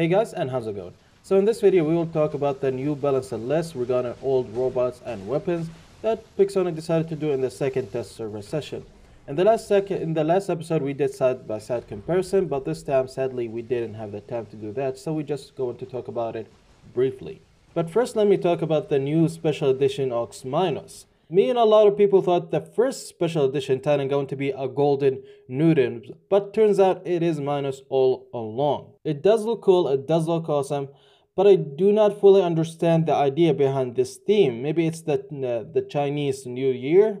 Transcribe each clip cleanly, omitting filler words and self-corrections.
Hey guys, and how's it going? So in this video we will talk about the new balancer list regarding old robots and weapons that Pixonic decided to do in the second test server session. In the last episode we did side by side comparison, but this time sadly we didn't have the time to do that, so we're just going to talk about it briefly. But first let me talk about the new special edition Ox Minos. Me and a lot of people thought the first special edition Titan going to be a golden Newton, but turns out it is Minos all along. It does look cool, it does look awesome, but I do not fully understand the idea behind this theme. Maybe it's the Chinese New Year?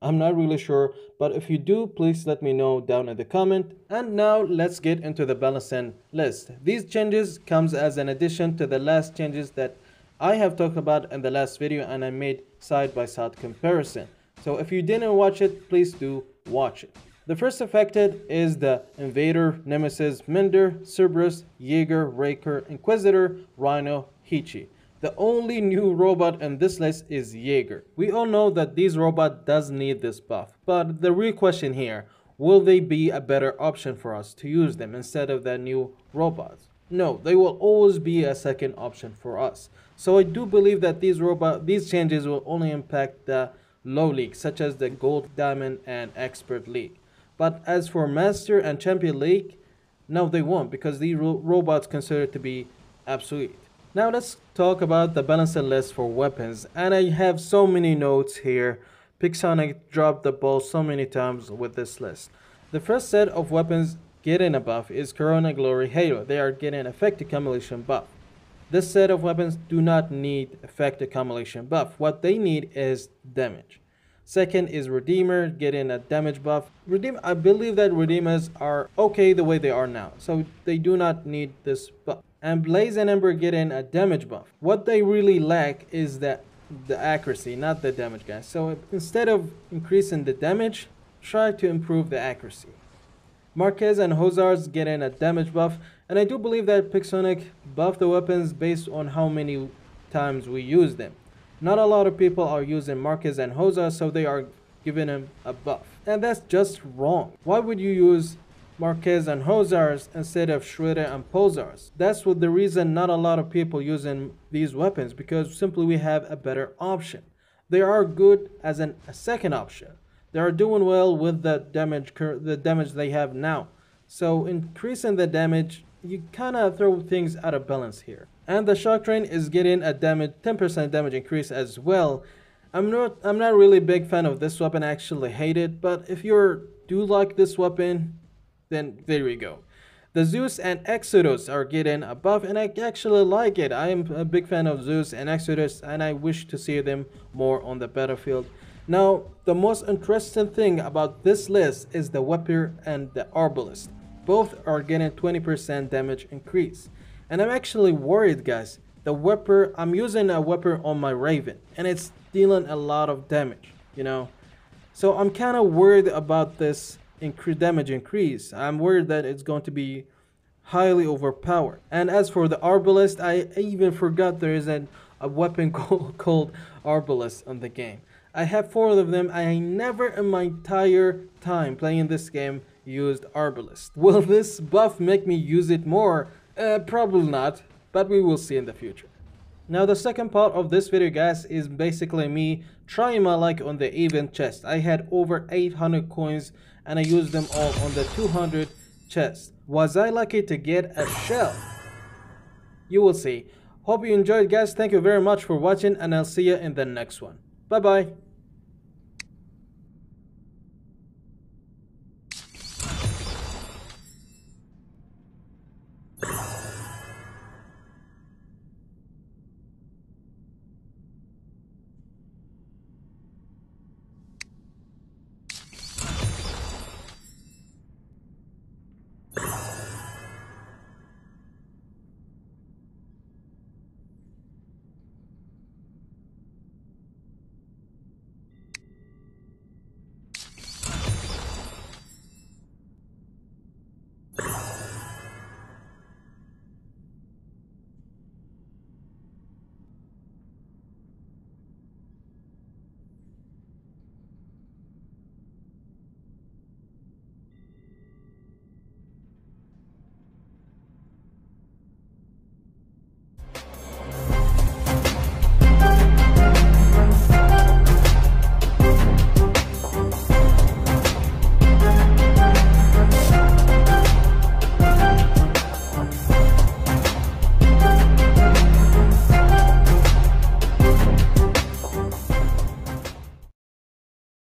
I'm not really sure, but if you do, please let me know down in the comment. And now let's get into the balancing list. These changes comes as an addition to the last changes that I have talked about in the last video, and I made side-by-side comparison, so if you didn't watch it, please do watch it. The first affected is the Invader, Nemesis, Mender, Cerberus, Jaeger, Raker, Inquisitor, Rhino, Hichi. The only new robot in this list is Jaeger. We all know that these robot does need this buff, but the real question here, will they be a better option for us to use them instead of the new robots? No, they will always be a second option for us. So I do believe that these changes will only impact the low league, such as the Gold, Diamond, and Expert League. But as for Master and Champion League, no, they won't, because these robots considered to be obsolete. Now let's talk about the balancing list for weapons. And I have so many notes here. Pixonic dropped the ball so many times with this list. The first set of weapons getting a buff is Corona, Glory, Hero. They are getting effect accumulation buff. This set of weapons do not need effect accumulation buff. What they need is damage. Second is Redeemer getting a damage buff. I believe that Redeemers are okay the way they are now, so they do not need this buff. And Blaze and Ember getting a damage buff. What they really lack is the accuracy, not the damage, guys. So instead of increasing the damage, try to improve the accuracy. Marquez and Hawsers getting a damage buff, and I do believe that Pixonic buffed the weapons based on how many times we use them. Not a lot of people are using Marquez and Hawsers, so they are giving him a buff. And that's just wrong. Why would you use Marquez and Hawsers instead of Shredder and Pozars? That's what the reason not a lot of people using these weapons, because simply we have a better option. They are good as a second option. They are doing well with the damage they have now. So increasing the damage, you kind of throw things out of balance here. And the Shock Train is getting a 10% damage increase as well. I'm not really a big fan of this weapon. I actually hate it. But if you do like this weapon, then there you go. The Zeus and Exodus are getting a buff, and I actually like it. I am a big fan of Zeus and Exodus, and I wish to see them more on the battlefield. Now, the most interesting thing about this list is the Weapon and the Arbalest. Both are getting 20% damage increase. And I'm actually worried, guys. The Weapon, I'm using a Weapon on my Raven, and it's dealing a lot of damage, you know. So I'm kind of worried about this damage increase. I'm worried that it's going to be highly overpowered. And as for the Arbalest, I even forgot there is a weapon called Arbalest on the game. I have 4 of them. I never in my entire time playing this game used Arbalest. Will this buff make me use it more? Probably not, but we will see in the future. Now the second part of this video, guys, is basically me trying my luck on the event chest. I had over 800 coins and I used them all on the 200 chest. Was I lucky to get a shell? You will see. Hope you enjoyed, guys. Thank you very much for watching, and I'll see you in the next one. Bye-bye.